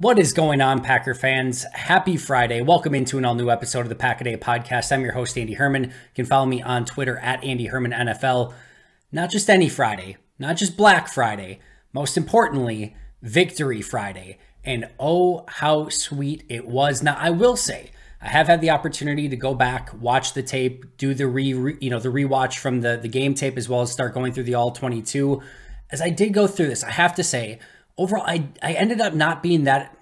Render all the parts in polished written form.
What is going on, Packer fans? Happy Friday. Welcome into an all-new episode of the Pack a Day Podcast. I'm your host, Andy Herman. You can follow me on Twitter at Andy Herman NFL. Not just any Friday, not just Black Friday, most importantly, Victory Friday. And oh, how sweet it was. Now, I will say, I have had the opportunity to go back, watch the tape, do the rewatch from the game tape, as well as start going through the All-22. As I did go through this, I have to say, overall, I ended up not being that.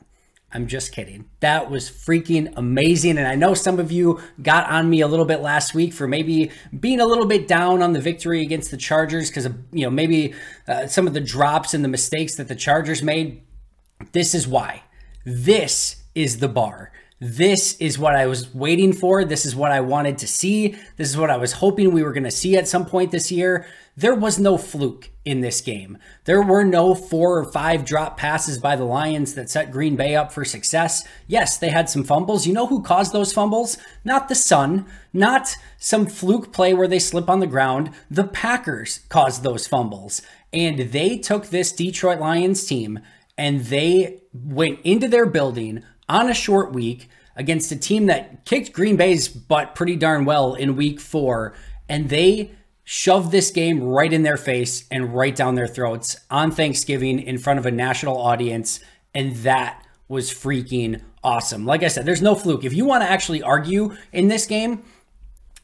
I'm just kidding. That was freaking amazing. And I know some of you got on me a little bit last week for maybe being a little bit down on the victory against the Chargers because of, you know, maybe some of the drops and the mistakes that the Chargers made. This is why. This is the bar. This is what I was waiting for. This is what I wanted to see. This is what I was hoping we were going to see at some point this year. There was no fluke in this game. There were no 4 or 5 drop passes by the Lions that set Green Bay up for success. Yes, they had some fumbles. You know who caused those fumbles? Not the Sun, not some fluke play where they slip on the ground. The Packers caused those fumbles. And they took this Detroit Lions team and they went into their building on a short week against a team that kicked Green Bay's butt pretty darn well in week 4. And they shoved this game right in their face and right down their throats on Thanksgiving in front of a national audience. And that was freaking awesome. Like I said, there's no fluke. If you want to actually argue in this game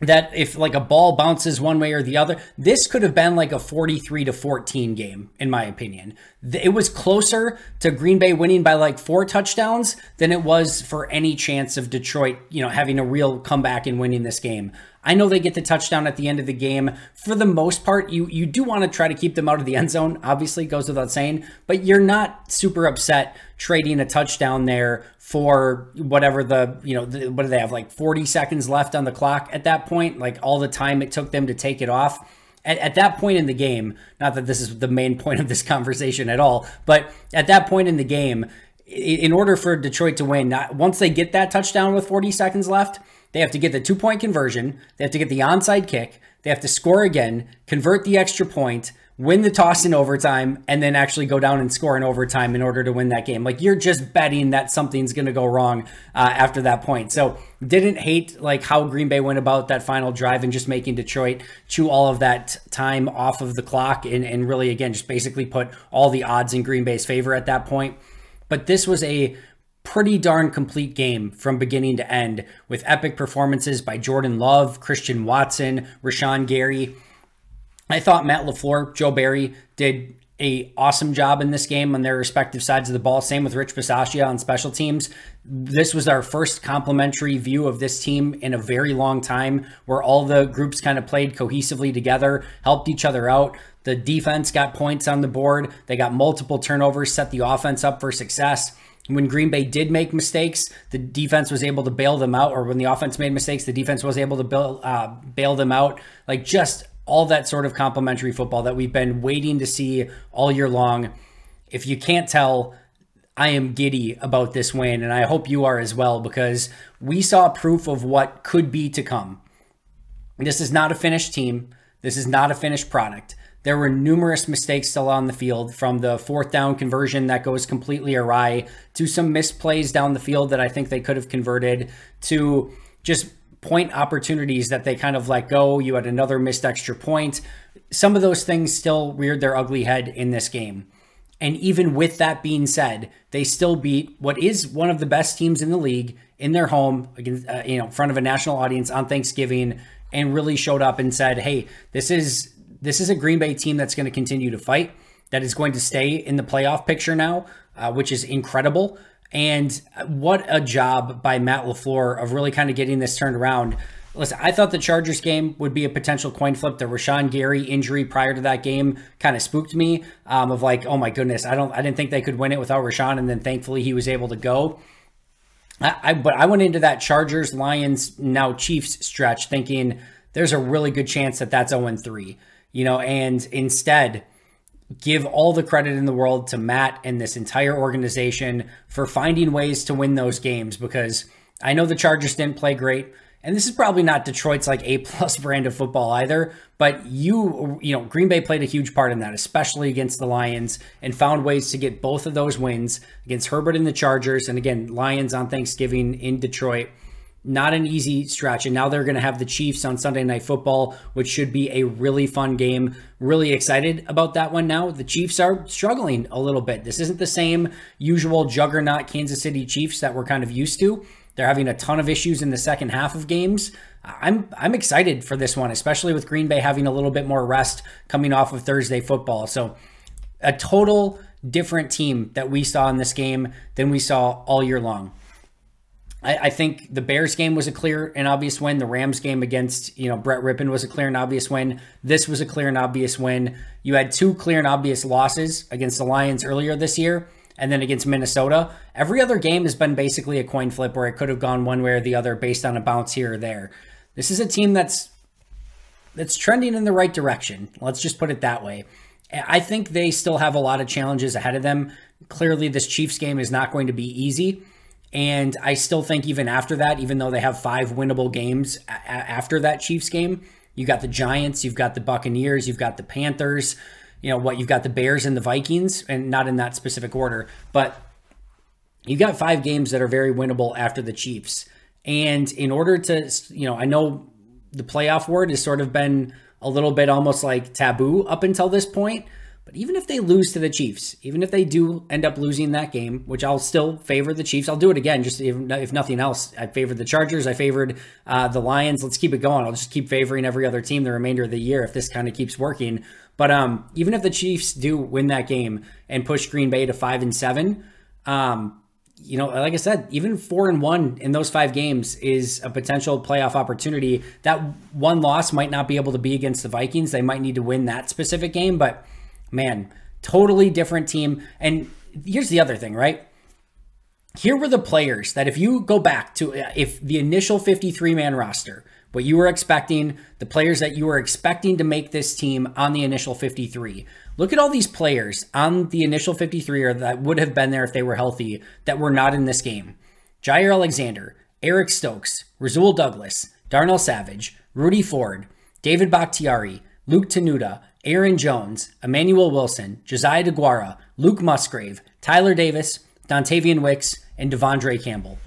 that if like a ball bounces one way or the other, this could have been like a 43-14 game, in my opinion. It was closer to Green Bay winning by like 4 touchdowns than it was for any chance of Detroit, you know, having a real comeback and winning this game. I know they get the touchdown at the end of the game. For the most part, you do want to try to keep them out of the end zone. Obviously, goes without saying, but you're not super upset trading a touchdown there for whatever the, you know, what do they have, like 40 seconds left on the clock at that point? Like all the time it took them to take it off. At that point in the game, not that this is the main point of this conversation at all, but at that point in the game, in order for Detroit to win, once they get that touchdown with 40 seconds left, they have to get the 2-point conversion. They have to get the onside kick. They have to score again, convert the extra point, win the toss in overtime, and then actually go down and score in overtime in order to win that game. Like, you're just betting that something's going to go wrong after that point. So didn't hate like how Green Bay went about that final drive and just making Detroit chew all of that time off of the clock and really, again, just basically put all the odds in Green Bay's favor at that point. But this was a pretty darn complete game from beginning to end, with epic performances by Jordan Love, Christian Watson, Rashawn Gary. I thought Matt LaFleur, Joe Barry did an awesome job in this game on their respective sides of the ball. Same with Rich Passaccia on special teams. This was our first complimentary view of this team in a very long time, where all the groups kind of played cohesively together, helped each other out. The defense got points on the board. They got multiple turnovers, set the offense up for success. When Green Bay did make mistakes, the defense was able to bail them out. Or when the offense made mistakes, the defense was able to bail them out. Like, just all that sort of complimentary football that we've been waiting to see all year long. If you can't tell, I am giddy about this win, and I hope you are as well, because we saw proof of what could be to come. This is not a finished team. This is not a finished product. There were numerous mistakes still on the field, from the 4th down conversion that goes completely awry to some misplays down the field that I think they could have converted, to just point opportunities that they kind of let go. You had another missed extra point. Some of those things still reared their ugly head in this game. And even with that being said, they still beat what is one of the best teams in the league in their home, against, you know, in front of a national audience on Thanksgiving, and really showed up and said, hey, this is a Green Bay team that's going to continue to fight, that is going to stay in the playoff picture now, which is incredible. And what a job by Matt LaFleur of really kind of getting this turned around. Listen, I thought the Chargers game would be a potential coin flip. The Rashawn Gary injury prior to that game kind of spooked me, of like, oh my goodness, I didn't think they could win it without Rashawn. And then thankfully he was able to go. But I went into that Chargers, Lions, now Chiefs stretch thinking there's a really good chance that that's 0-3. You know, and instead, give all the credit in the world to Matt and this entire organization for finding ways to win those games, because I know the Chargers didn't play great. And this is probably not Detroit's like A+ brand of football either, but you know, Green Bay played a huge part in that, especially against the Lions, and found ways to get both of those wins against Herbert and the Chargers. And again, Lions on Thanksgiving in Detroit, not an easy stretch. And now they're going to have the Chiefs on Sunday Night Football, which should be a really fun game. Really excited about that one now. The Chiefs are struggling a little bit. This isn't the same usual juggernaut Kansas City Chiefs that we're kind of used to. They're having a ton of issues in the second half of games. I'm excited for this one, especially with Green Bay having a little bit more rest coming off of Thursday football. So a total different team that we saw in this game than we saw all year long. I think the Bears game was a clear and obvious win. The Rams game against, you know, Brett Rippon was a clear and obvious win. This was a clear and obvious win. You had two clear and obvious losses against the Lions earlier this year, and then against Minnesota. Every other game has been basically a coin flip where it could have gone one way or the other based on a bounce here or there. This is a team that's trending in the right direction. Let's just put it that way. I think they still have a lot of challenges ahead of them. Clearly, this Chiefs game is not going to be easy. And I still think even after that, even though they have 5 winnable games after that Chiefs game, you got the Giants, you've got the Buccaneers, you've got the Panthers, you know what, you've got the Bears and the Vikings, and not in that specific order, but you've got 5 games that are very winnable after the Chiefs. And in order to, you know, I know the playoff word has sort of been a little bit almost like taboo up until this point, but even if they lose to the Chiefs, even if they do end up losing that game, which I'll still favor the Chiefs, I'll do it again, just if nothing else, I favored the Chargers, I favored the Lions, let's keep it going, I'll just keep favoring every other team the remainder of the year if this kind of keeps working. But even if the Chiefs do win that game and push Green Bay to 5-7, you know, like I said, even 4-1 in those 5 games is a potential playoff opportunity. That one loss might not be able to be against the Vikings. They might need to win that specific game, but man, totally different team. And here's the other thing, right? Here were the players that if you go back to, if the initial 53-man roster, what you were expecting, the players that you were expecting to make this team on the initial 53. Look at all these players on the initial 53 or that would have been there if they were healthy that were not in this game. Jaire Alexander, Eric Stokes, Rasul Douglas, Darnell Savage, Rudy Ford, David Bakhtiari, Luke Tenuta, Aaron Jones, Emmanuel Wilson, Josiah DeGuara, Luke Musgrave, Tyler Davis, Dontavian Wicks, and Devondre Campbell.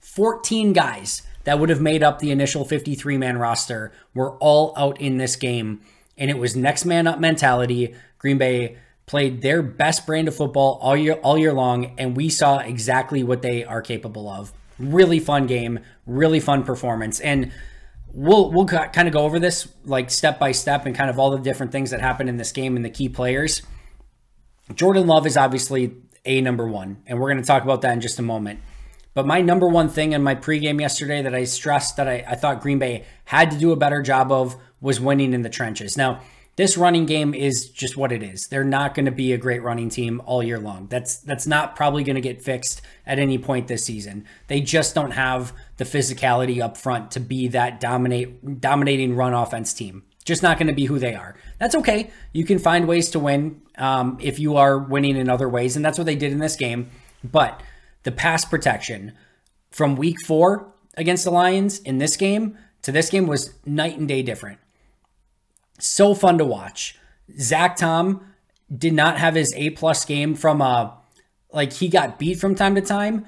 14 guys that would have made up the initial 53-man roster were all out in this game. And it was next man up mentality. Green Bay played their best brand of football all year long, and we saw exactly what they are capable of. Really fun game, really fun performance. And we'll kind of go over this like step by step and kind of all the different things that happened in this game and the key players. Jordan Love is obviously a number one, and we're going to talk about that in just a moment. But my number one thing in my pregame yesterday that I stressed that I thought Green Bay had to do a better job of was winning in the trenches. Now, this running game is just what it is. They're not going to be a great running team all year long. That's not probably going to get fixed at any point this season. They just don't have the physicality up front to be that dominating run offense team. Just not going to be who they are. That's okay. You can find ways to win if you are winning in other ways, and that's what they did in this game. But the pass protection from week 4 against the Lions in this game to this game was night and day different. So fun to watch. Zach Tom did not have his A+ game from like he got beat from time to time.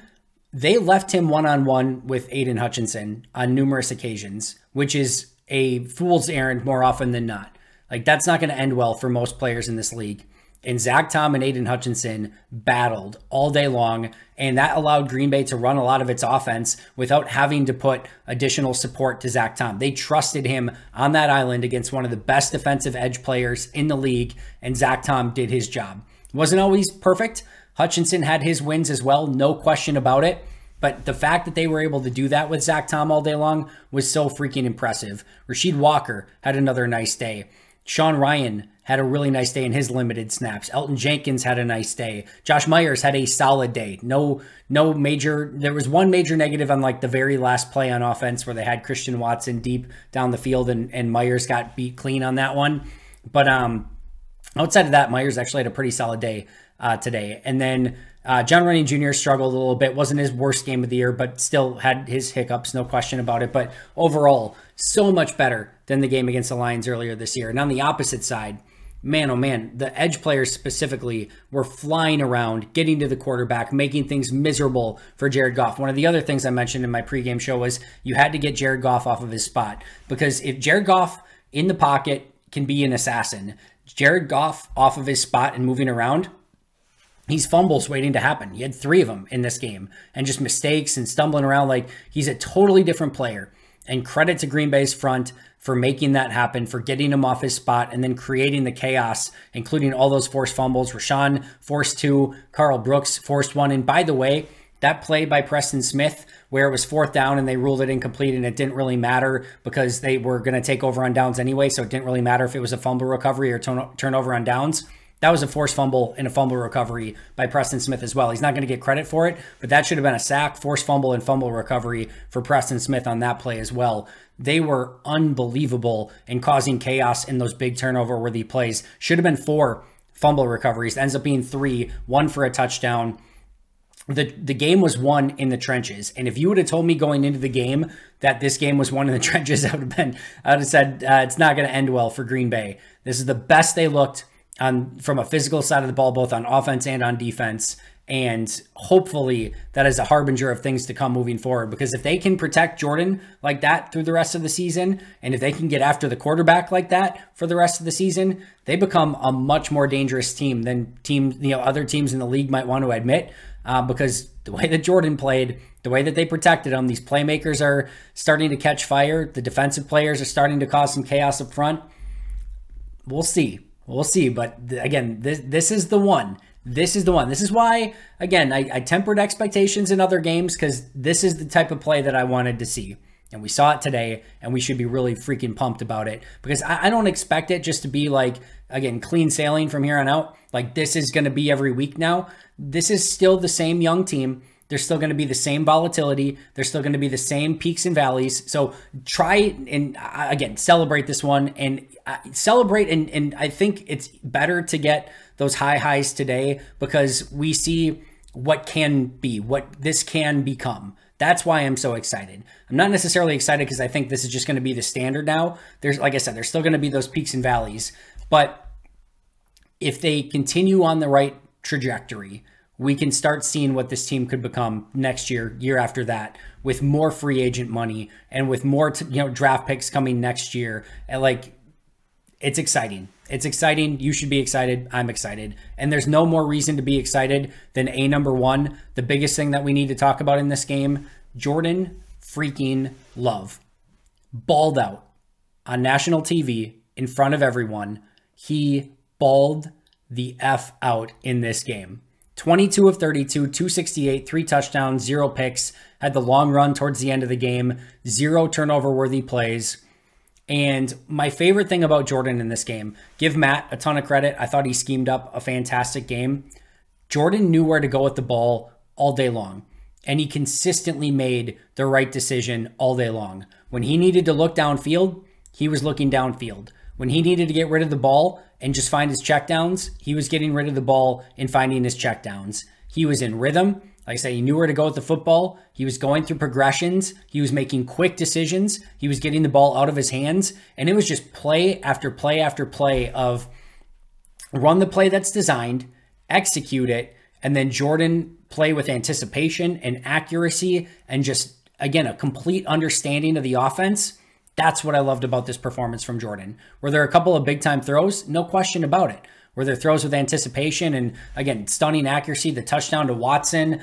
They left him one-on-one with Aiden Hutchinson on numerous occasions, which is a fool's errand more often than not. Like that's not going to end well for most players in this league. And Zach Tom and Aiden Hutchinson battled all day long, and that allowed Green Bay to run a lot of its offense without having to put additional support to Zach Tom. They trusted him on that island against one of the best defensive edge players in the league, and Zach Tom did his job. It wasn't always perfect. Hutchinson had his wins as well, no question about it. But the fact that they were able to do that with Zach Tom all day long was so freaking impressive. Rasheed Walker had another nice day. Sean Ryan had a really nice day in his limited snaps. Elton Jenkins had a nice day. Josh Myers had a solid day. No major. There was one major negative on like the very last play on offense where they had Christian Watson deep down the field and Myers got beat clean on that one. But outside of that, Myers actually had a pretty solid day today. And then John Runyan Jr. struggled a little bit. Wasn't his worst game of the year, but still had his hiccups, no question about it. But overall, so much better than the game against the Lions earlier this year. And on the opposite side, man, oh man, the edge players specifically were flying around, getting to the quarterback, making things miserable for Jared Goff. One of the other things I mentioned in my pregame show was you had to get Jared Goff off of his spot, because if Jared Goff in the pocket can be an assassin, Jared Goff off of his spot and moving around, he's fumbles waiting to happen. He had 3 of them in this game, and just mistakes and stumbling around. Like, he's a totally different player. And credit to Green Bay's front for making that happen, for getting him off his spot and then creating the chaos, including all those forced fumbles. Rashawn forced 2, Carl Brooks forced 1. And by the way, that play by Preston Smith where it was 4th down and they ruled it incomplete and it didn't really matter because they were going to take over on downs anyway, so it didn't really matter if it was a fumble recovery or turnover on downs. That was a forced fumble and a fumble recovery by Preston Smith as well. He's not going to get credit for it, but that should have been a sack, forced fumble, and fumble recovery for Preston Smith on that play as well. They were unbelievable in causing chaos in those big turnover-worthy plays. Should have been 4 fumble recoveries. Ends up being 3, 1 for a touchdown. The game was won in the trenches. And if you would have told me going into the game that this game was won in the trenches, I would have said it's not going to end well for Green Bay. This is the best they looked from a physical side of the ball, both on offense and on defense. And hopefully that is a harbinger of things to come moving forward, because if they can protect Jordan like that through the rest of the season, and if they can get after the quarterback like that for the rest of the season, they become a much more dangerous team than other teams in the league might want to admit, because the way that Jordan played, the way that they protected him, these playmakers are starting to catch fire. The defensive players are starting to cause some chaos up front. We'll see. We'll see. But again, this is the one. This is the one. This is why, again, I tempered expectations in other games, because this is the type of play that I wanted to see. And we saw it today, and we should be really freaking pumped about it, because I don't expect it just to be like, again, clean sailing from here on out. Like, this is going to be every week now. This is still the same young team. There's still going to be the same volatility. There's still going to be the same peaks and valleys. So try and, again, celebrate this one and celebrate. And I think it's better to get those high highs today, because we see what can be, what this can become. That's why I'm so excited. I'm not necessarily excited because I think this is just going to be the standard now. There's, like I said, there's still going to be those peaks and valleys. But if they continue on the right trajectory, we can start seeing what this team could become next year, year after that, with more free agent money and with more, draft picks coming next year. And like, it's exciting. It's exciting. You should be excited. I'm excited. And there's no more reason to be excited than number one, the biggest thing that we need to talk about in this game, Jordan freaking Love. Balled out on national TV in front of everyone. He balled the F out in this game. 22 of 32, 268, 3 touchdowns, 0 picks, had the long run towards the end of the game, 0 turnover-worthy plays. And my favorite thing about Jordan in this game, give Matt a ton of credit. I thought he schemed up a fantastic game. Jordan knew where to go with the ball all day long, and he consistently made the right decision all day long. When he needed to look downfield, he was looking downfield. When he needed to get rid of the ball and just find his checkdowns, he was getting rid of the ball and finding his checkdowns. He was in rhythm. Like I said, he knew where to go with the football. He was going through progressions. He was making quick decisions. He was getting the ball out of his hands. And it was just play after play after play of run the play that's designed, execute it, and then Jordan play with anticipation and accuracy and just, again, a complete understanding of the offense. That's what I loved about this performance from Jordan. Were there a couple of big-time throws? No question about it. Were there throws with anticipation and, again, stunning accuracy, the touchdown to Watson?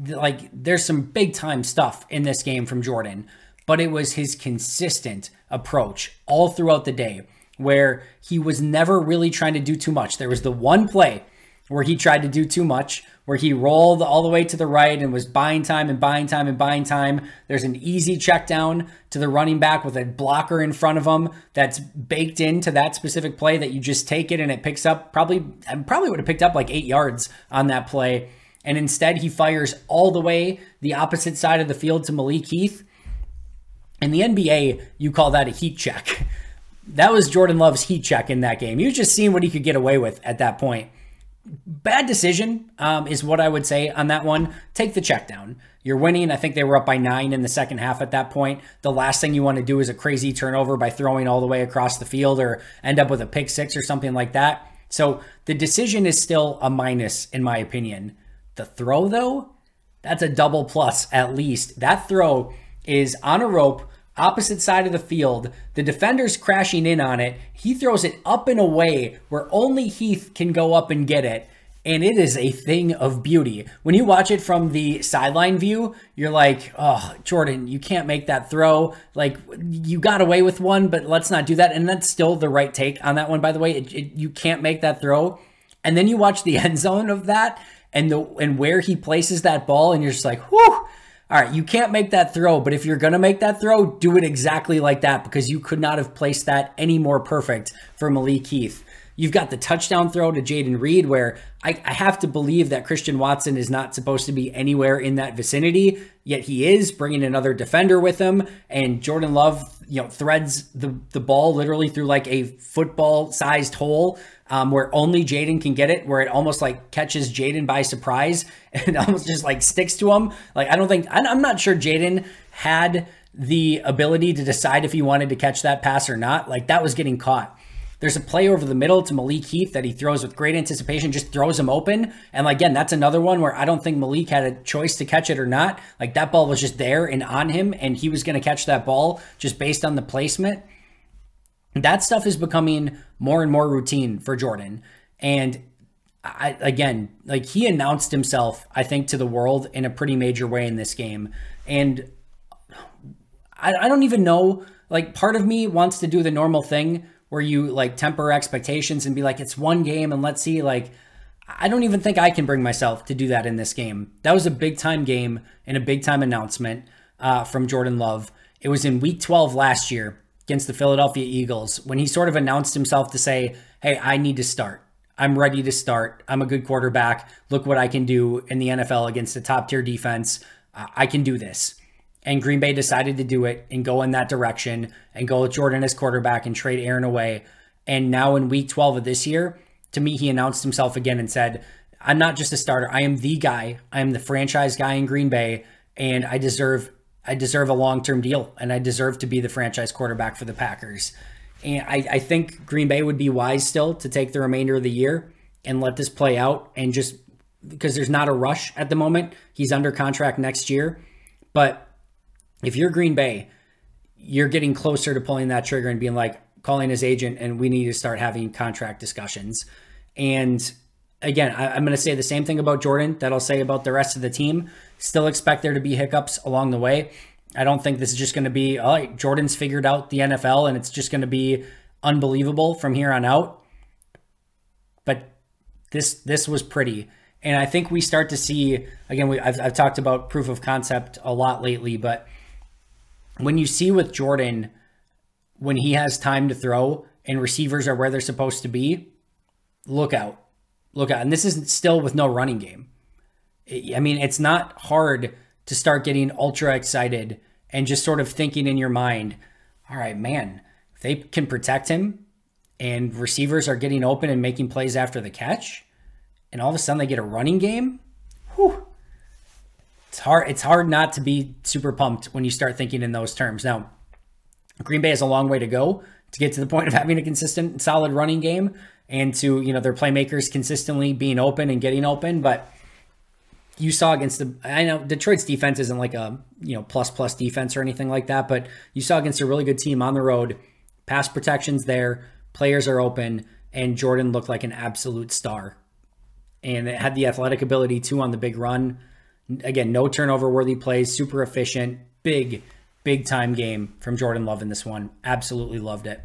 There's some big-time stuff in this game from Jordan, but it was his consistent approach all throughout the day where he was never really trying to do too much. There was the one play where he tried to do too much, where he rolled all the way to the right and was buying time and buying time and buying time. There's an easy check down to the running back with a blocker in front of him that's baked into that specific play that you just take it and it picks up. Probably would have picked up like 8 yards on that play. And instead he fires all the way the opposite side of the field to Malik Heath. In the NBA, you call that a heat check. That was Jordan Love's heat check in that game. You just seen what he could get away with at that point. Bad decision is what I would say on that one. Take the check down. You're winning. I think they were up by 9 in the second half at that point. The last thing you want to do is a crazy turnover by throwing all the way across the field or end up with a pick six or something like that. So the decision is still a minus in my opinion. The throw though, that's a double plus at least. That throw is on a rope, opposite side of the field. The defender's crashing in on it. He throws it up and away where only Heath can go up and get it. And it is a thing of beauty. When you watch it from the sideline view, you're like, oh, Jordan, you can't make that throw. Like, you got away with one, but let's not do that. And that's still the right take on that one, by the way. You can't make that throw. And then you watch the end zone of that and where he places that ball, and you're just like, whew. All right, you can't make that throw, but if you're going to make that throw, do it exactly like that because you could not have placed that any more perfect for Malik Heath. You've got the touchdown throw to Jayden Reed where I have to believe that Christian Watson is not supposed to be anywhere in that vicinity, yet he is bringing another defender with him, and Jordan Love, you know, threads the ball literally through like a football-sized hole where only Jayden can get it, where it almost like catches Jayden by surprise and almost just like sticks to him. Like, I'm not sure Jayden had the ability to decide if he wanted to catch that pass or not. Like, that was getting caught. There's a play over the middle to Malik Heath that he throws with great anticipation, just throws him open. And again, that's another one where I don't think Malik had a choice to catch it or not. Like, that ball was just there and on him, and he was going to catch that ball just based on the placement. That stuff is becoming more and more routine for Jordan. And again, like, he announced himself, I think, to the world in a pretty major way in this game. And I don't even know, like, part of me wants to do the normal thing where you like temper expectations and be like, it's one game and let's see. Like, I don't even think I can bring myself to do that in this game. That was a big time game and a big time announcement from Jordan Love. It was in week 12 last year against the Philadelphia Eagles when he sort of announced himself to say, hey, I need to start. I'm ready to start. I'm a good quarterback. Look what I can do in the NFL against a top tier defense. I can do this. And Green Bay decided to do it and go in that direction and go with Jordan as quarterback and trade Aaron away. And now in week 12 of this year, to me, he announced himself again and said, I'm not just a starter. I am the guy. I am the franchise guy in Green Bay, and I deserve a long-term deal, and I deserve to be the franchise quarterback for the Packers. And I think Green Bay would be wise still to take the remainder of the year and let this play out, and just because there's not a rush at the moment. He's under contract next year, but if you're Green Bay, you're getting closer to pulling that trigger and being like, calling his agent, and we need to start having contract discussions. And again, I'm going to say the same thing about Jordan that I'll say about the rest of the team. Still expect there to be hiccups along the way. I don't think this is just going to be, oh, Jordan's figured out the NFL and it's just going to be unbelievable from here on out. But this was pretty. And I think we start to see, again, I've talked about proof of concept a lot lately, but when you see with Jordan, when he has time to throw and receivers are where they're supposed to be, look out. Look out. And this is still with no running game. I mean, it's not hard to start getting ultra excited and just sort of thinking in your mind, all right, man, if they can protect him and receivers are getting open and making plays after the catch, and all of a sudden they get a running game, whew. It's hard not to be super pumped when you start thinking in those terms. Now, Green Bay has a long way to go to get to the point of having a consistent, solid running game and to, you know, their playmakers consistently being open and getting open. But you saw against I know Detroit's defense isn't like a, you know, plus defense or anything like that, but you saw against a really good team on the road, pass protection's there, players are open, and Jordan looked like an absolute star. And it had the athletic ability too on the big run. Again, no turnover-worthy plays, super efficient, big time game from Jordan Love in this one. Absolutely loved it.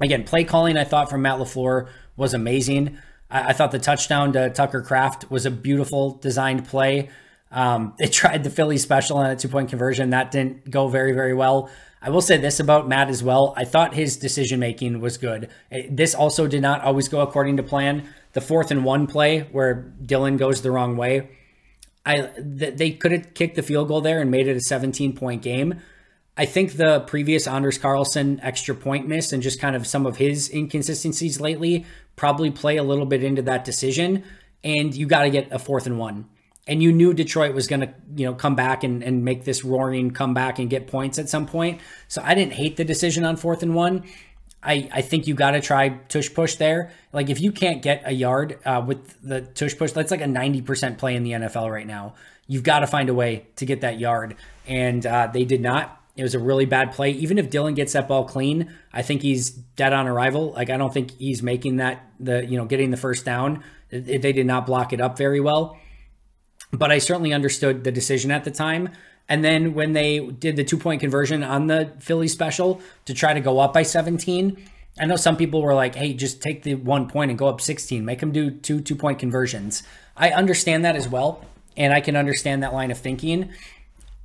Again, play calling I thought from Matt LaFleur was amazing. I thought the touchdown to Tucker Kraft was a beautiful designed play. They tried the Philly special on a two-point conversion. That didn't go very, very well. I will say this about Matt as well. I thought his decision-making was good. This also did not always go according to plan. The 4th and 1 play where Dylan goes the wrong way, they could have kicked the field goal there and made it a 17-point game. I think the previous Anders Carlson extra point miss and just kind of some of his inconsistencies lately probably play a little bit into that decision. And you got to get a 4th and 1. And you knew Detroit was going to, you know, come back and make this roaring comeback and get points at some point. So I didn't hate the decision on 4th and 1. I think you got to try tush push there. Like if you can't get a yard with the tush push, that's like a 90% play in the NFL right now. You've got to find a way to get that yard. And they did not. It was a really bad play. Even if Dylan gets that ball clean, I think he's dead on arrival. Like I don't think he's making that, the, you know, getting the first down. They did not block it up very well. But I certainly understood the decision at the time. And then when they did the 2-point conversion on the Philly special to try to go up by 17, I know some people were like, hey, just take the 1 point and go up 16. Make them do two-point conversions. I understand that as well. And I can understand that line of thinking.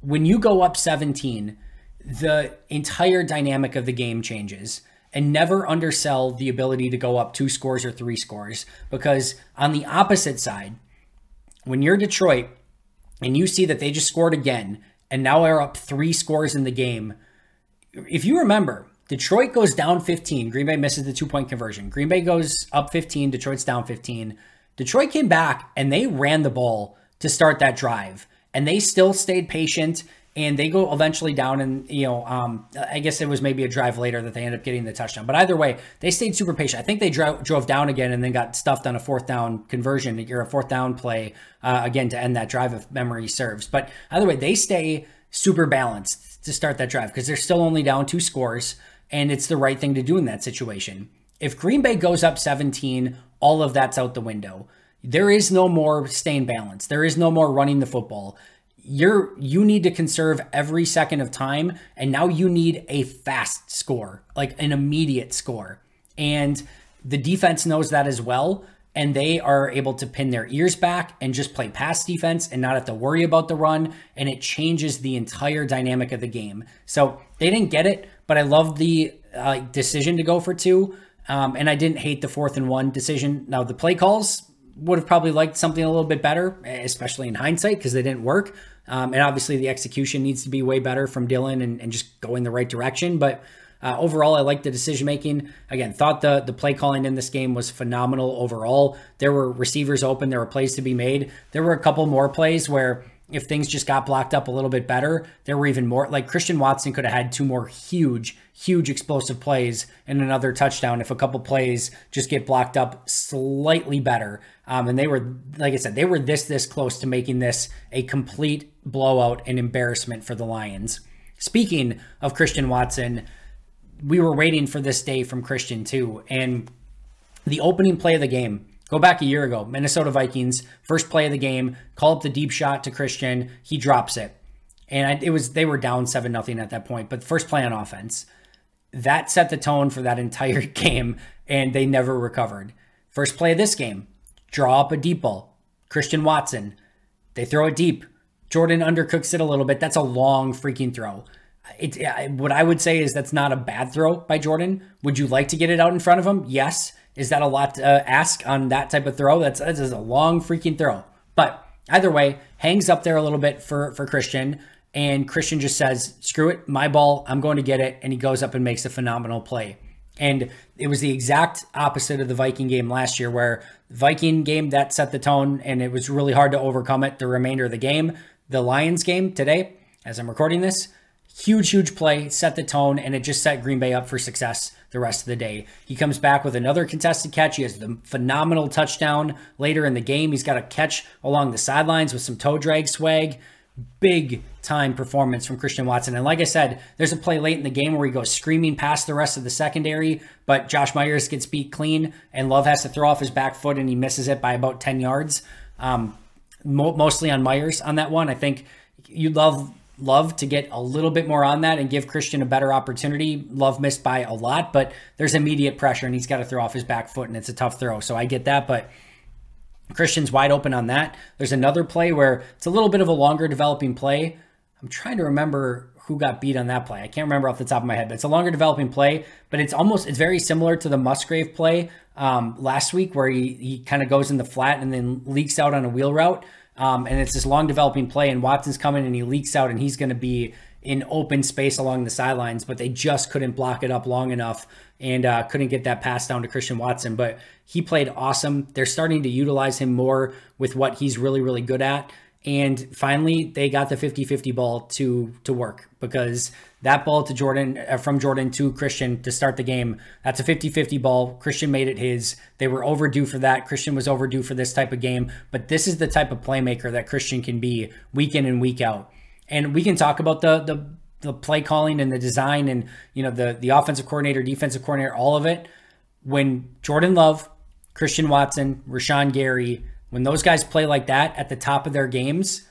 When you go up 17, the entire dynamic of the game changes. And never undersell the ability to go up 2 scores or 3 scores. Because on the opposite side, when you're Detroit and you see that they just scored again and now are up 3 scores in the game, if you remember, Detroit goes down 15. Green Bay misses the 2-point conversion. Green Bay goes up 15. Detroit's down 15. Detroit came back and they ran the ball to start that drive. And they still stayed patient and they go eventually down and, you know, I guess it was maybe a drive later that they end up getting the touchdown. But either way, they stayed super patient. I think they drove down again and then got stuffed on a 4th down conversion or a 4th down play again to end that drive if memory serves. But either way, they stay super balanced to start that drive because they're still only down 2 scores and it's the right thing to do in that situation. If Green Bay goes up 17, all of that's out the window. There is no more staying balanced. There is no more running the football. You need to conserve every second of time, and now you need a fast score, like an immediate score. And the defense knows that as well, and they are able to pin their ears back and just play pass defense and not have to worry about the run, and it changes the entire dynamic of the game. So they didn't get it, but I love the decision to go for 2, and I didn't hate the 4th and 1 decision. Now, the play calls would have probably liked something a little bit better, especially in hindsight, because they didn't work. And obviously the execution needs to be way better from Dylan and just go in the right direction. But overall, I like the decision-making. Again, thought the play calling in this game was phenomenal overall. There were receivers open. There were plays to be made. There were a couple more plays where if things just got blocked up a little bit better, there were even more. Like Christian Watson could have had 2 more huge explosive plays and another touchdown if a couple plays just get blocked up slightly better. And they were, like I said, they were this close to making this a complete blowout and embarrassment for the Lions. Speaking of Christian Watson, we were waiting for this day from Christian too. And the opening play of the game, go back a year ago, Minnesota Vikings, first play of the game, call up the deep shot to Christian. He drops it. And they were down 7-0 at that point, but first play on offense. That set the tone for that entire game, and they never recovered. First play of this game, draw up a deep ball. Christian Watson, they throw it deep. Jordan undercooks it a little bit. That's a long freaking throw. What I would say is that's not a bad throw by Jordan. Would you like to get it out in front of him? Yes. Is that a lot to ask on that type of throw? That's a long freaking throw. But either way, hangs up there a little bit for Christian. And Christian just says, screw it, my ball, I'm going to get it. And he goes up and makes a phenomenal play. And it was the exact opposite of the Viking game last year, where the Viking game, that set the tone, and it was really hard to overcome it the remainder of the game. The Lions game today, as I'm recording this, huge play, set the tone, and it just set Green Bay up for success the rest of the day. He comes back with another contested catch. He has the phenomenal touchdown later in the game. He's got a catch along the sidelines with some toe drag swag. Big time performance from Christian Watson. And like I said, there's a play late in the game where he goes screaming past the rest of the secondary, but Josh Myers gets beat clean, and Love has to throw off his back foot, and he misses it by about 10 yards. Mostly on Myers on that one. I think you'd love to get a little bit more on that and give Christian a better opportunity. Love missed by a lot, but there's immediate pressure and he's got to throw off his back foot, and it's a tough throw. So I get that, but Christian's wide open on that. There's another play where it's a little bit of a longer developing play. I'm trying to remember who got beat on that play. I can't remember off the top of my head, but it's a longer developing play, but it's very similar to the Musgrave play last week, where he kind of goes in the flat and then leaks out on a wheel route. And it's this long developing play, and Watson's coming and he leaks out, and he's going to be in open space along the sidelines, but they just couldn't block it up long enough and couldn't get that pass down to Christian Watson. But he played awesome. They're starting to utilize him more with what he's really, really good at. And finally, they got the 50-50 ball to work, because that ball to from Jordan to Christian to start the game, that's a 50-50 ball. Christian made it his. They were overdue for that. Christian was overdue for this type of game. But this is the type of playmaker that Christian can be week in and week out. And we can talk about the play calling and the design and, you know, the offensive coordinator, defensive coordinator, all of it. When Jordan Love, Christian Watson, Rashawn Gary, when those guys play like that at the top of their games,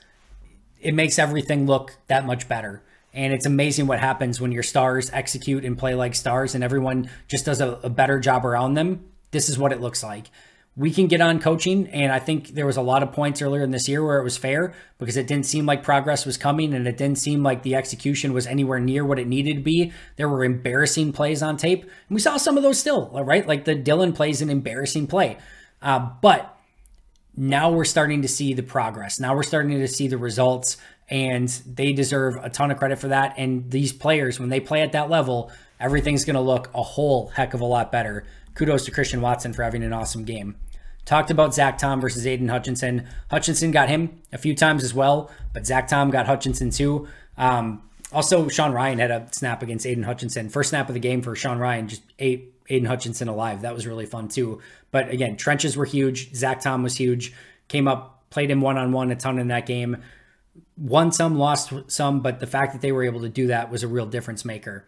it makes everything look that much better. And it's amazing what happens when your stars execute and play like stars and everyone just does a better job around them. This is what it looks like. We can get on coaching, and I think there was a lot of points earlier in this year where it was fair because it didn't seem like progress was coming and it didn't seem like the execution was anywhere near what it needed to be. There were embarrassing plays on tape, and we saw some of those still, right? Like the Dylan play is an embarrassing play. But now we're starting to see the progress. Now we're starting to see the results, and they deserve a ton of credit for that. And these players, when they play at that level, everything's going to look a whole heck of a lot better. Kudos to Christian Watson for having an awesome game. Talked about Zach Tom versus Aiden Hutchinson. Hutchinson got him a few times as well, but Zach Tom got Hutchinson too. Also, Sean Ryan had a snap against Aiden Hutchinson. First snap of the game for Sean Ryan, just ate Aiden Hutchinson alive. That was really fun too. But again, trenches were huge. Zach Tom was huge. Came up, played him one-on-one a ton in that game. Won some, lost some, but the fact that they were able to do that was a real difference maker.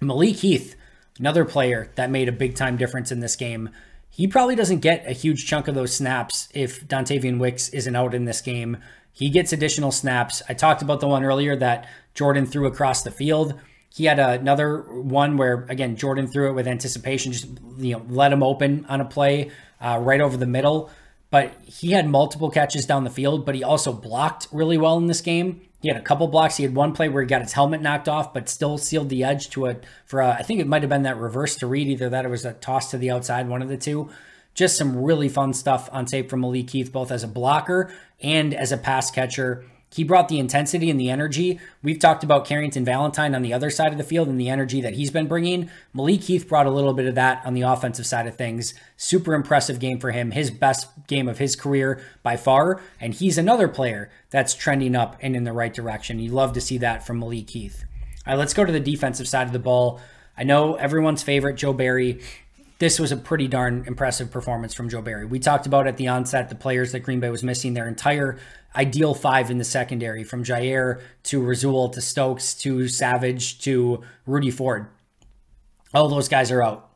Malik Heath, another player that made a big-time difference in this game. He probably doesn't get a huge chunk of those snaps if Dontavian Wicks isn't out in this game. He gets additional snaps. I talked about the one earlier that Jordan threw across the field. He had another one where, again, Jordan threw it with anticipation, just, you know, let him open on a play right over the middle. But he had multiple catches down the field, but he also blocked really well in this game. He had a couple blocks. He had one play where he got his helmet knocked off, but still sealed the edge to I think it might have been that reverse to Reed, either that or it was a toss to the outside, one of the two. Just some really fun stuff on tape from Malik Heath, both as a blocker and as a pass catcher. He brought the intensity and the energy. We've talked about Carrington Valentine on the other side of the field and the energy that he's been bringing. Malik Heath brought a little bit of that on the offensive side of things. Super impressive game for him. His best game of his career by far. And he's another player that's trending up and in the right direction. You love to see that from Malik Heath. All right, let's go to the defensive side of the ball. I know everyone's favorite, Joe Barry. This was a pretty darn impressive performance from Joe Barry. We talked about at the onset the players that Green Bay was missing, their entire ideal five in the secondary, from Jaire to Razul to Stokes to Savage to Rudy Ford. All those guys are out.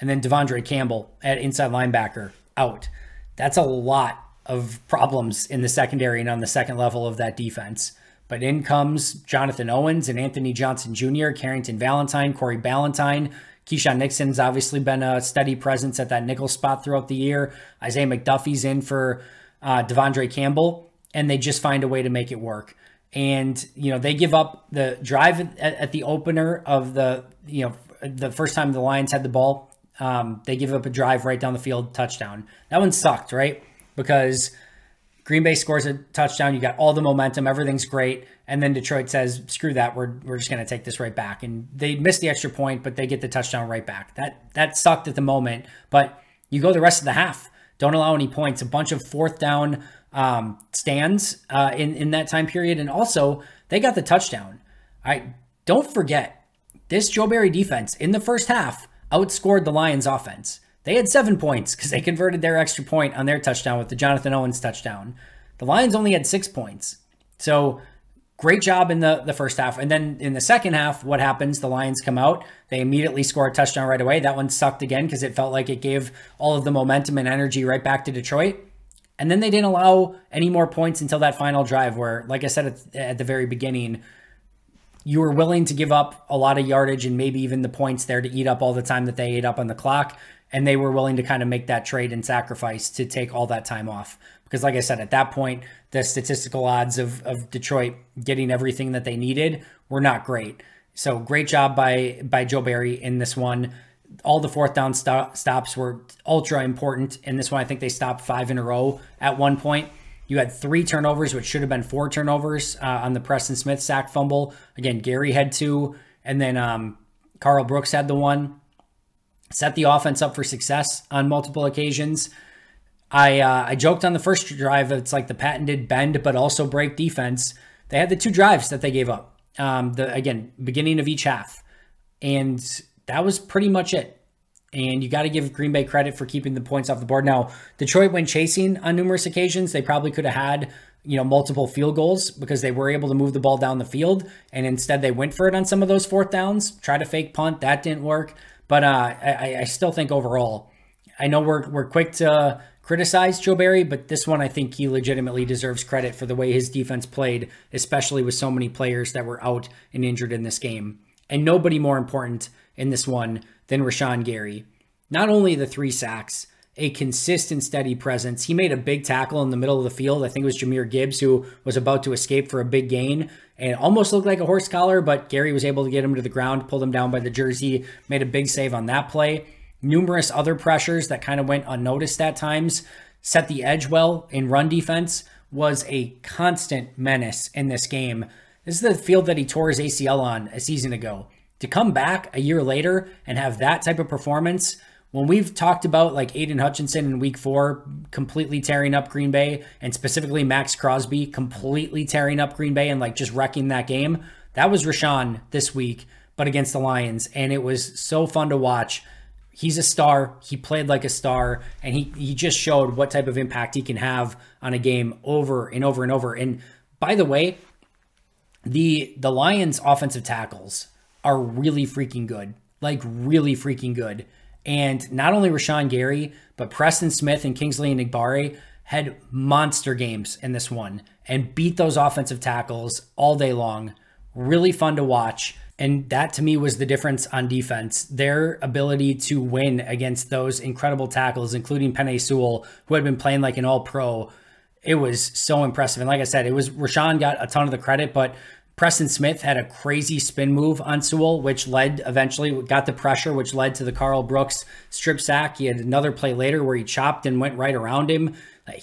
And then Devondre Campbell at inside linebacker, out. That's a lot of problems in the secondary and on the second level of that defense. But in comes Jonathan Owens and Anthony Johnson Jr., Carrington Valentine, Corey Ballantyne. Keyshawn Nixon's obviously been a steady presence at that nickel spot throughout the year. Isaiah McDuffie's in for Devondre Campbell, and they just find a way to make it work. And, you know, they give up the drive at the opener of the, you know, the first time the Lions had the ball. They give up a drive right down the field, touchdown. That one sucked, right? Because Green Bay scores a touchdown. You got all the momentum. Everything's great. And then Detroit says, screw that. We're just going to take this right back. And they miss the extra point, but they get the touchdown right back. That sucked at the moment. But you go the rest of the half. Don't allow any points. A bunch of fourth down stands in that time period. And also, they got the touchdown. All right, don't forget, this Joe Barry defense in the first half outscored the Lions offense. They had 7 points because they converted their extra point on their touchdown with the Jonathan Owens touchdown. The Lions only had 6 points. So great job in the first half. And then in the second half, what happens? The Lions come out. They immediately score a touchdown right away. That one sucked again because it felt like it gave all of the momentum and energy right back to Detroit. And then they didn't allow any more points until that final drive where, like I said at the very beginning, you were willing to give up a lot of yardage and maybe even the points there to eat up all the time that they ate up on the clock. And they were willing to kind of make that trade and sacrifice to take all that time off. Because like I said, at that point, the statistical odds of Detroit getting everything that they needed were not great. So great job by Joe Barry in this one. All the fourth down stops were ultra important in this one. I think they stopped 5 in a row at one point. You had 3 turnovers, which should have been 4 turnovers on the Preston Smith sack fumble. Again, Gary had 2, and then Carl Brooks had the 1. Set the offense up for success on multiple occasions. I joked on the first drive, it's like the patented bend but also break defense. They had the 2 drives that they gave up, again, beginning of each half. And that was pretty much it. And you got to give Green Bay credit for keeping the points off the board. Now, Detroit went chasing on numerous occasions. They probably could have had, you know, multiple field goals because they were able to move the ball down the field. And instead, they went for it on some of those 4th downs, tried to fake punt. That didn't work. But I still think overall, I know we're quick to criticize Joe Barry, but this one I think he legitimately deserves credit for the way his defense played, especially with so many players that were out and injured in this game. And nobody more important in this one than Rashawn Gary. Not only the 3 sacks, a consistent, steady presence. He made a big tackle in the middle of the field. I think it was Jahmyr Gibbs who was about to escape for a big gain. And it almost looked like a horse collar, but Gary was able to get him to the ground, pulled him down by the jersey, made a big save on that play. Numerous other pressures that kind of went unnoticed at times. Set the edge well in run defense. Was a constant menace in this game. This is the field that he tore his ACL on a season ago. To come back a year later and have that type of performance, when we've talked about like Aiden Hutchinson in week 4 completely tearing up Green Bay, and specifically Max Crosby completely tearing up Green Bay and like just wrecking that game, that was Rashawn this week, but against the Lions. And it was so fun to watch. He's a star. He played like a star, and he just showed what type of impact he can have on a game over and over and over. And by the way, the Lions offensive tackles are really freaking good, like really freaking good. And not only Rashawn Gary, but Preston Smith and Kingsley Enagbare had monster games in this one and beat those offensive tackles all day long. Really fun to watch. And that to me was the difference on defense. Their ability to win against those incredible tackles, including Penei Sewell, who had been playing like an all-pro. It was so impressive. And like I said, it was Rashawn got a ton of the credit, but Preston Smith had a crazy spin move on Sewell, which led eventually, got the pressure, which led to the Carl Brooks strip sack. He had another play later where he chopped and went right around him.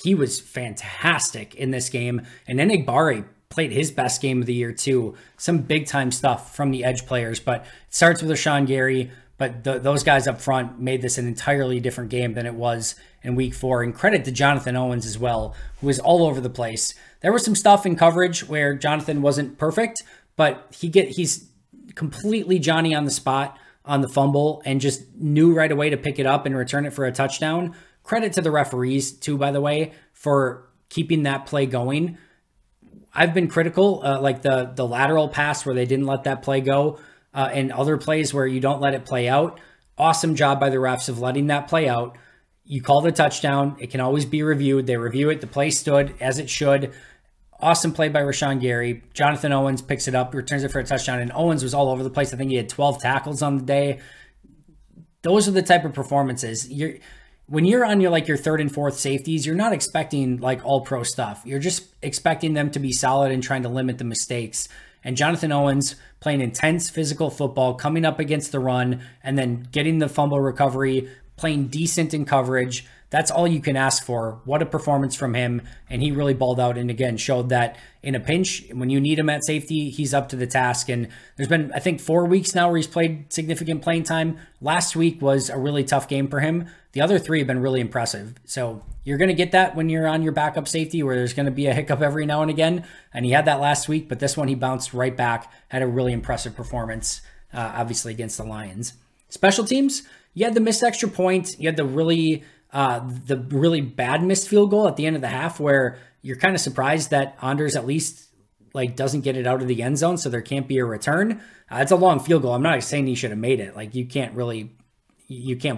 He was fantastic in this game. And Enagbare played his best game of the year too. Some big time stuff from the edge players, but it starts with Rashawn Gary. But those guys up front made this an entirely different game than it was in week 4. And credit to Jonathan Owens as well, who was all over the place. There was some stuff in coverage where Jonathan wasn't perfect, but he's completely Johnny on the spot on the fumble and just knew right away to pick it up and return it for a touchdown. Credit to the referees too, by the way, for keeping that play going. I've been critical, like the lateral pass where they didn't let that play go. And other plays where you don't let it play out. Awesome job by the refs of letting that play out. You call the touchdown. It can always be reviewed. They review it. The play stood as it should. Awesome play by Rashawn Gary. Jonathan Owens picks it up, returns it for a touchdown, and Owens was all over the place. I think he had 12 tackles on the day. Those are the type of performances. When you're on your 3rd and 4th safeties, you're not expecting like all-pro stuff. You're just expecting them to be solid and trying to limit the mistakes. And Jonathan Owens playing intense physical football, coming up against the run, and then getting the fumble recovery, playing decent in coverage. That's all you can ask for. What a performance from him. And he really balled out and, again, showed that in a pinch, when you need him at safety, he's up to the task. And there's been, I think, 4 weeks now where he's played significant playing time. Last week was a really tough game for him. The other 3 have been really impressive. So you're going to get that when you're on your backup safety where there's going to be a hiccup every now and again. And he had that last week, but this one he bounced right back, had a really impressive performance, obviously, against the Lions. Special teams, you had the missed extra point. You had the really bad missed field goal at the end of the half where you're kind of surprised that Anders at least doesn't get it out of the end zone, so there can't be a return. It's a long field goal. I'm not saying he should have made it. You can't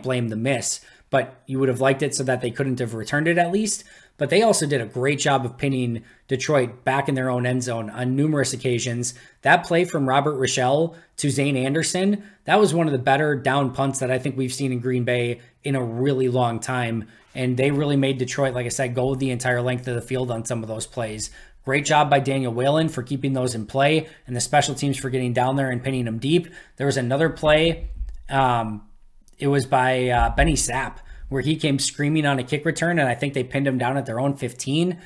blame the miss, but you would have liked it so that they couldn't have returned it at least. But they also did a great job of pinning Detroit back in their own end zone on numerous occasions. That play from Robert Rochelle to Zane Anderson, that was one of the better down punts that I think we've seen in Green Bay in a really long time. And they really made Detroit, like I said, go the entire length of the field on some of those plays. Great job by Daniel Whalen for keeping those in play and the special teams for getting down there and pinning them deep. There was another play. It was by Benny Sapp, where he came screaming on a kick return, and I think they pinned him down at their own 15.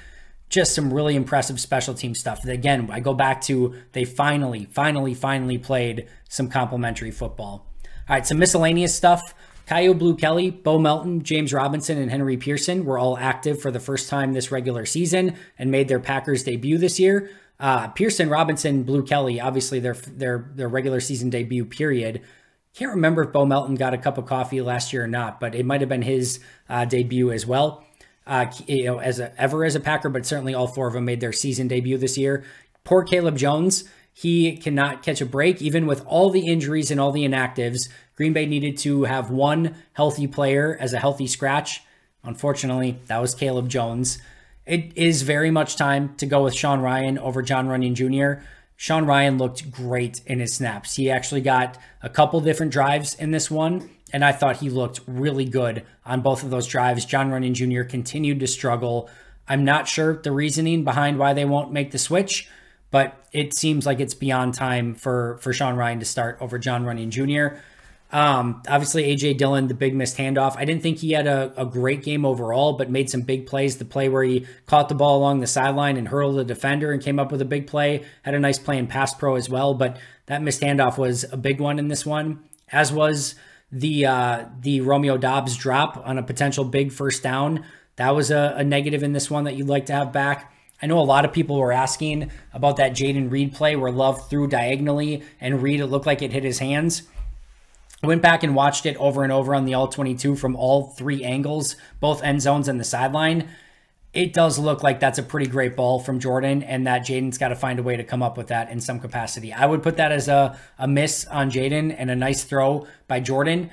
just some really impressive special team stuff. Again, I go back to they finally played some complimentary football. All right, some miscellaneous stuff. Kaio Blue-Kelly, Bo Melton, James Robinson, and Henry Pearson were all active for the first time this regular season and made their Packers debut this year. Pearson, Robinson, Blue-Kelly, obviously their regular season debut period. Can't remember if Bo Melton got a cup of coffee last year or not, but it might have been his debut as well. You know, ever as a Packer, but certainly all four of them made their season debut this year. Poor Caleb Jones. He cannot catch a break, even with all the injuries and all the inactives. Green Bay needed to have one healthy player as a healthy scratch. Unfortunately, that was Caleb Jones. It is very much time to go with Sean Ryan over John Runyan Jr. Sean Ryan looked great in his snaps. He actually got a couple different drives in this one, and I thought he looked really good on both of those drives. John Runyan Jr. continued to struggle. I'm not sure the reasoning behind why they won't make the switch, but it seems like it's beyond time for Sean Ryan to start over John Runyan Jr. Obviously, A.J. Dillon, the big missed handoff. I didn't think he had a great game overall, but made some big plays. The play where he caught the ball along the sideline and hurled a defender and came up with a big play. Had a nice play in pass pro as well, but that missed handoff was a big one in this one, as was the Romeo Dobbs drop on a potential big first down. That was a negative in this one that you'd like to have back. I know a lot of people were asking about that Jayden Reed play where Love threw diagonally and Reed, it looked like it hit his hands. I went back and watched it over and over on the All-22 from all three angles, both end zones and the sideline. It does look like that's a pretty great ball from Jordan and that Jayden's got to find a way to come up with that in some capacity. I would put that as a miss on Jayden and a nice throw by Jordan.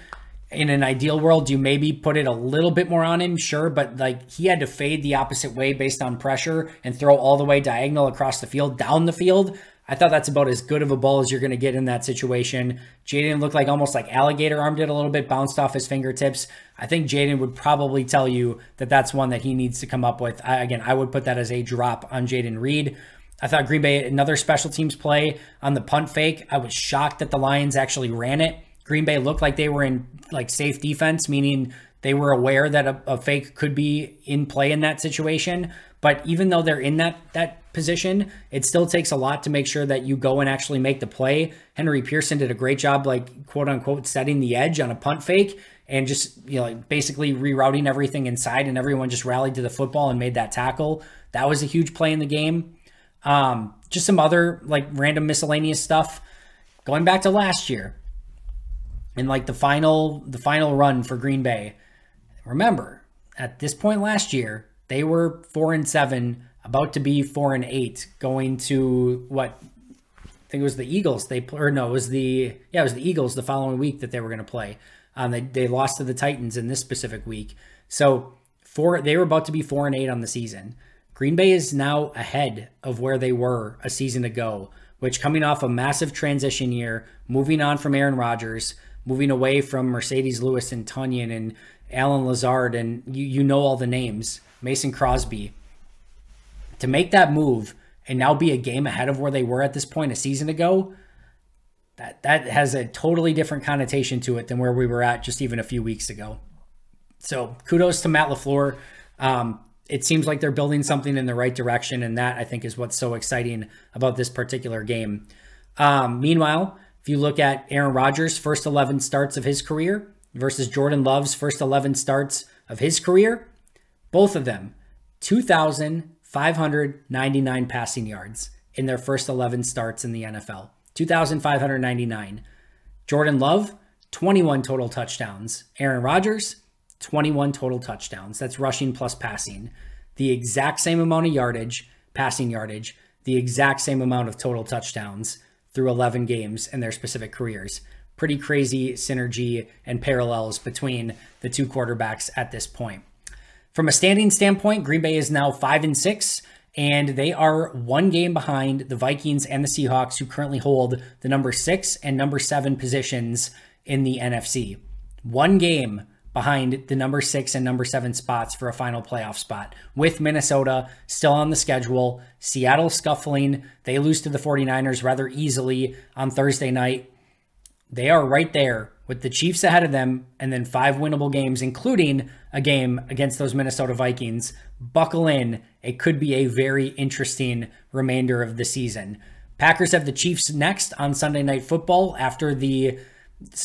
In an ideal world, you maybe put it a little bit more on him, sure, but like he had to fade the opposite way based on pressure and throw all the way diagonal across the field, down the field. I thought that's about as good of a ball as you're going to get in that situation. Jayden looked like almost like alligator armed it a little bit, bounced off his fingertips. I think Jayden would probably tell you that that's one that he needs to come up with. I would put that as a drop on Jayden Reed. I thought Green Bay, another special teams play on the punt fake. I was shocked that the Lions actually ran it. Green Bay looked like they were in like safe defense, meaning they were aware that a fake could be in play in that situation. But even though they're in that position, it still takes a lot to make sure that you go and actually make the play. Henry Pearson did a great job, like quote unquote, setting the edge on a punt fake and just, you know, like basically rerouting everything inside, and everyone just rallied to the football and made that tackle. That was a huge play in the game. Just some other like random miscellaneous stuff going back to last year. And like the final run for Green Bay. Remember, at this point last year, they were 4-7, about to be 4-8, going to what I think it was the Eagles. It was the Eagles the following week that they were going to play. They lost to the Titans in this specific week. So they were about to be 4-8 on the season. Green Bay is now ahead of where they were a season ago, which coming off a massive transition year, moving on from Aaron Rodgers, moving away from Mercedes Lewis and Tonyan and Alan Lazard and you know all the names, Mason Crosby. To make that move and now be a game ahead of where they were at this point a season ago, that has a totally different connotation to it than where we were at just even a few weeks ago. So kudos to Matt LaFleur. It seems like they're building something in the right direction, and that I think is what's so exciting about this particular game. Meanwhile, if you look at Aaron Rodgers' first 11 starts of his career versus Jordan Love's first 11 starts of his career, both of them, 2,599 passing yards in their first 11 starts in the NFL. 2,599. Jordan Love, 21 total touchdowns. Aaron Rodgers, 21 total touchdowns. That's rushing plus passing. The exact same amount of yardage, passing yardage, the exact same amount of total touchdowns through 11 games in their specific careers. Pretty crazy synergy and parallels between the two quarterbacks at this point. From a standing standpoint, Green Bay is now 5-6, and they are one game behind the Vikings and the Seahawks, who currently hold the number 6 and number 7 positions in the NFC. One game behind the number 6 and number 7 spots for a final playoff spot, with Minnesota still on the schedule. Seattle scuffling. They lose to the 49ers rather easily on Thursday night. They are right there with the Chiefs ahead of them, and then 5 winnable games, including a game against those Minnesota Vikings. Buckle in. It could be a very interesting remainder of the season. Packers have the Chiefs next on Sunday Night Football after the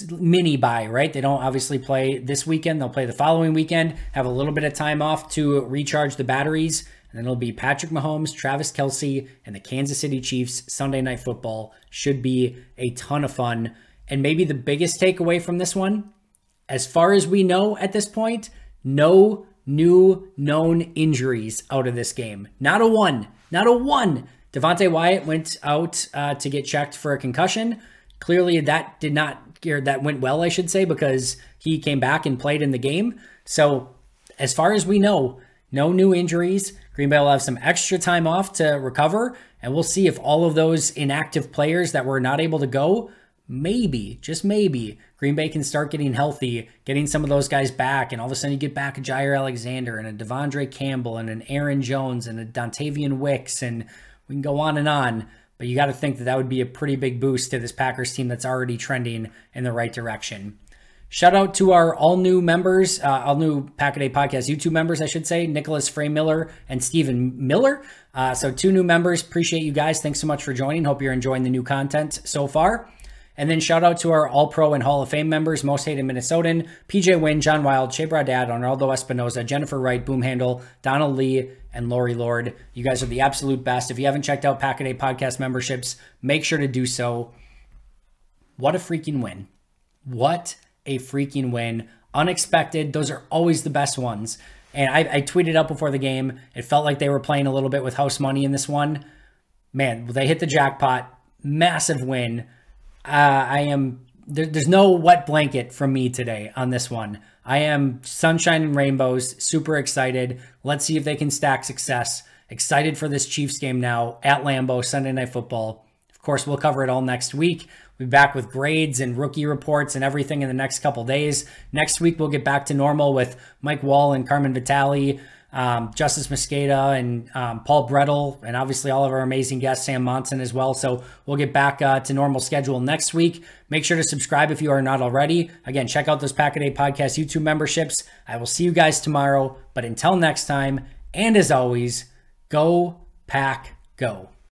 mini-bye, right? They don't obviously play this weekend. They'll play the following weekend, have a little bit of time off to recharge the batteries, and then it'll be Patrick Mahomes, Travis Kelce, and the Kansas City Chiefs. Sunday Night Football should be a ton of fun. And maybe the biggest takeaway from this one, as far as we know at this point, no new known injuries out of this game. Not a one. Not a one. Devontae Wyatt went out to get checked for a concussion. Clearly that did not, or that went well, I should say, because he came back and played in the game. So as far as we know, no new injuries. Green Bay will have some extra time off to recover, and we'll see if all of those inactive players that were not able to go, maybe, just maybe, Green Bay can start getting healthy, getting some of those guys back, and all of a sudden you get back a Jaire Alexander and a Devondre Campbell and an Aaron Jones and a Dontavian Wicks, and we can go on. But you got to think that that would be a pretty big boost to this Packers team that's already trending in the right direction. Shout out to our all-new members, all-new Pack a Day Podcast YouTube members, I should say, Nicholas Fraymiller and Stephen Miller. So 2 new members. Appreciate you guys. Thanks so much for joining. Hope you're enjoying the new content so far. And then shout out to our All-Pro and Hall of Fame members, Most Hated Minnesotan, PJ Wynn, John Wild, Shea Bradad, Arnaldo Espinoza, Jennifer Wright, Boomhandle, Donald Lee, and Lori Lord. You guys are the absolute best. If you haven't checked out Pack a Day Podcast memberships, make sure to do so. What a freaking win. What a freaking win. Unexpected. Those are always the best ones. And I tweeted out before the game, it felt like they were playing a little bit with house money in this one. Man, they hit the jackpot. Massive win. There's no wet blanket from me today on this one. I am sunshine and rainbows, super excited. Let's see if they can stack success. Excited for this Chiefs game now at Lambeau, Sunday Night Football. Of course, we'll cover it all next week. We'll be back with grades and rookie reports and everything in the next couple days. Next week, we'll get back to normal with Mike Wall and Carmen Vitale, Justice Mosqueda, and Paul Brettel, and obviously all of our amazing guests, Sam Monson as well. So we'll get back to normal schedule next week. Make sure to subscribe if you are not already. Again, check out those Pack a Day Podcast YouTube memberships. I will see you guys tomorrow. But until next time, and as always, go Pack, go.